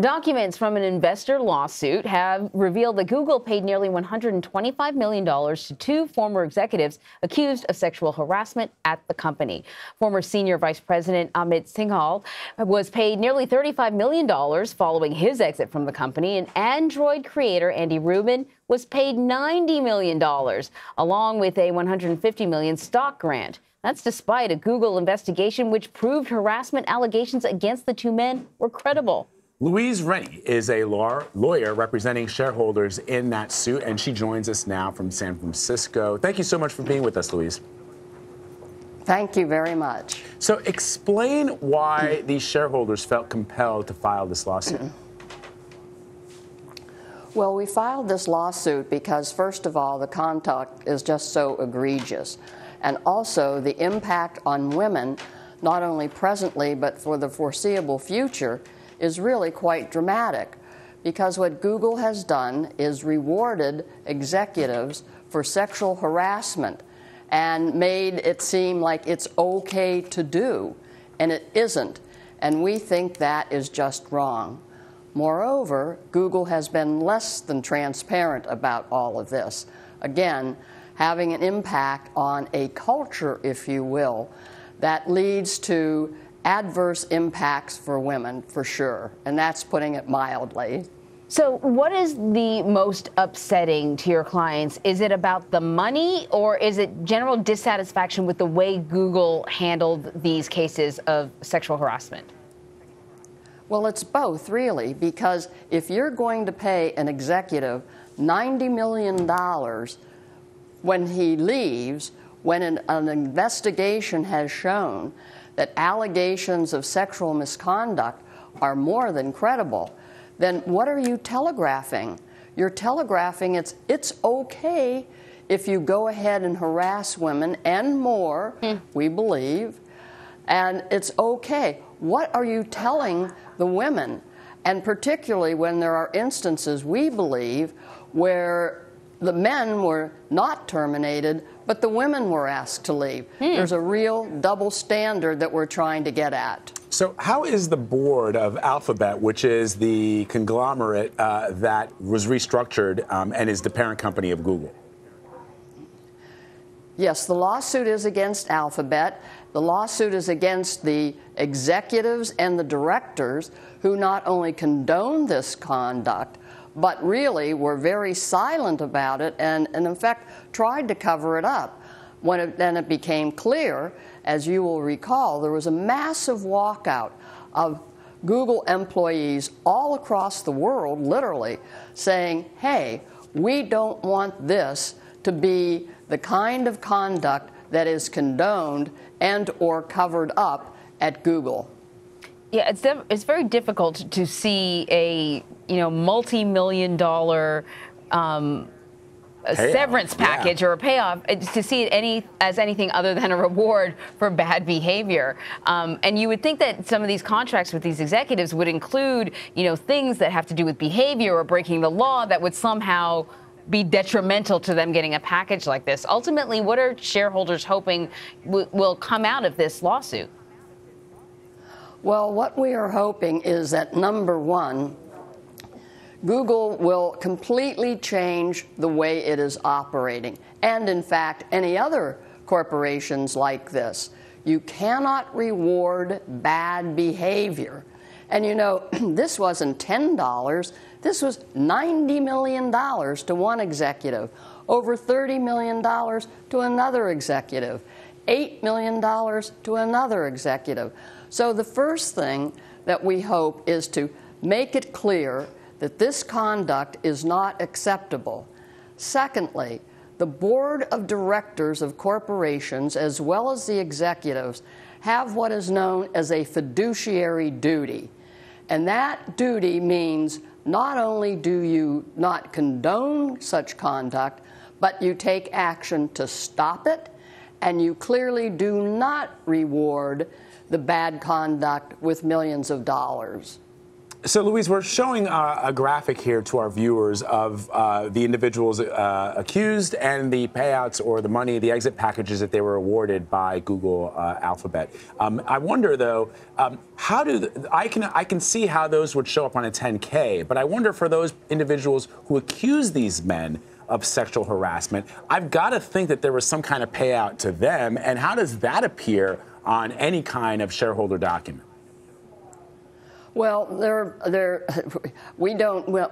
Documents from an investor lawsuit have revealed that Google paid nearly $125 million to two former executives accused of sexual harassment at the company. Former Senior Vice President Amit Singhal was paid nearly $35 million following his exit from the company, and Android creator Andy Rubin was paid $90 million, along with a $150 million stock grant. That's despite a Google investigation which proved harassment allegations against the two men were credible. Louise Renne is a lawyer representing shareholders in that suit, and she joins us now from San Francisco. Thank you so much for being with us, Louise. Thank you very much. So explain why these shareholders felt compelled to file this lawsuit. Well, we filed this lawsuit because, first of all, the conduct is just so egregious, and also the impact on women, not only presently but for the foreseeable future, is really quite dramatic, because what Google has done is rewarded executives for sexual harassment and made it seem like it's okay to do, and it isn't, and we think that is just wrong. Moreover, Google has been less than transparent about all of this, again, having an impact on a culture, if you will, that leads to adverse impacts for women, for sure, and that's putting it mildly. So what is the most upsetting to your clients? Is it about the money, or is it general dissatisfaction with the way Google handled these cases of sexual harassment? Well, it's both, really, because if you're going to pay an executive $90 million when he leaves, when an investigation has shown that allegations of sexual misconduct are more than credible, then what are you telegraphing? You're telegraphing it's okay if you go ahead and harass women and more, we believe, and it's okay. What are you telling the women? And particularly when there are instances, we believe, where the men were not terminated, but the women were asked to leave. There's a real double standard that we're trying to get at. So how is the board of Alphabet, which is the conglomerate that was restructured and is the parent company of Google? Yes, the lawsuit is against Alphabet. The lawsuit is against the executives and the directors who not only condone this conduct, but really were very silent about it and in fact, tried to cover it up. When then it became clear, as you will recall, there was a massive walkout of Google employees all across the world, literally, saying, hey, we don't want this to be the kind of conduct that is condoned and or covered up at Google. Yeah, it's very difficult to see a multi-million-dollar severance package or a payoff, to see it as anything other than a reward for bad behavior. And you would think that some of these contracts with these executives would include things that have to do with behavior or breaking the law that would somehow be detrimental to them getting a package like this. Ultimately, what are shareholders hoping will come out of this lawsuit? Well, what we are hoping is that, number one, Google will completely change the way it is operating, and in fact, any other corporations like this. You cannot reward bad behavior. And this wasn't $10, this was $90 million to one executive, over $30 million to another executive, $8 million to another executive. So the first thing that we hope is to make it clear that this conduct is not acceptable. Secondly, the board of directors of corporations, as well as the executives, have what is known as a fiduciary duty. And that duty means not only do you not condone such conduct, but you take action to stop it, and you clearly do not reward the bad conduct with millions of dollars. So, Louise, we're showing a graphic here to our viewers of the individuals accused and the payouts or the money, the exit packages that they were awarded by Google Alphabet. I wonder, though, how do I can see how those would show up on a 10K, but I wonder for those individuals who accuse these men of sexual harassment, I've got to think that there was some kind of payout to them, and how does that appear on any kind of shareholder document? Well,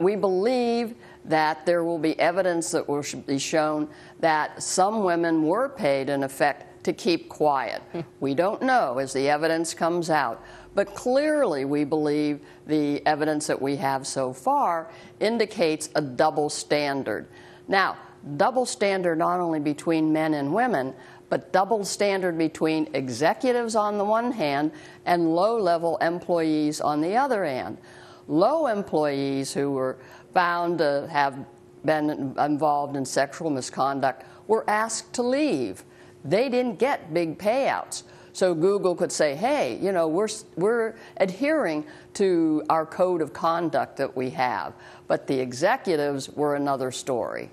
we believe that there will be evidence that will be shown that some women were paid, in effect, to keep quiet. We don't know as the evidence comes out. But clearly, we believe the evidence that we have so far indicates a double standard. Now, double standard not only between men and women, but double standard between executives on the one hand and low-level employees on the other hand. Low employees who were found to have been involved in sexual misconduct were asked to leave. They didn't get big payouts. So Google could say, hey, you know, we're adhering to our code of conduct that we have. But the executives were another story.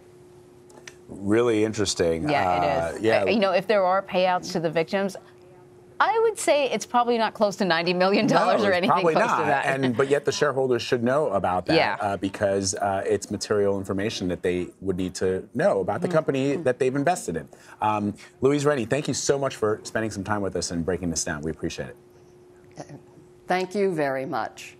Really interesting. Yeah, it is. Yeah. You know, if there are payouts to the victims, I would say it's probably not close to $90 million or anything close to that. But yet the shareholders should know about that because it's material information that they would need to know about the company that they've invested in. Louise Renne, thank you so much for spending some time with us and breaking this down. We appreciate it. Thank you very much.